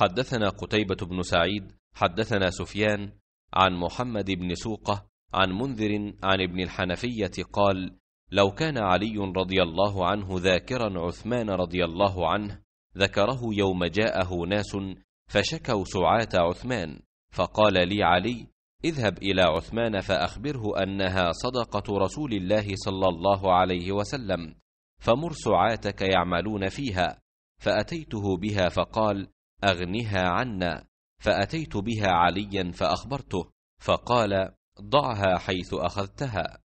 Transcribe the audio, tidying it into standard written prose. حدثنا قتيبة بن سعيد حدثنا سفيان عن محمد بن سوقة عن منذر عن ابن الحنفية قال: لو كان علي رضي الله عنه ذاكرا عثمان رضي الله عنه ذكره يوم جاءه ناس فشكوا سعاة عثمان، فقال لي علي: اذهب إلى عثمان فأخبره أنها صدقة رسول الله صلى الله عليه وسلم، فمر سعاتك يعملون فيها. فأتيته بها فقال: أغنها عنا. فأتيت بها عليا فأخبرته، فقال: ضعها حيث أخذتها.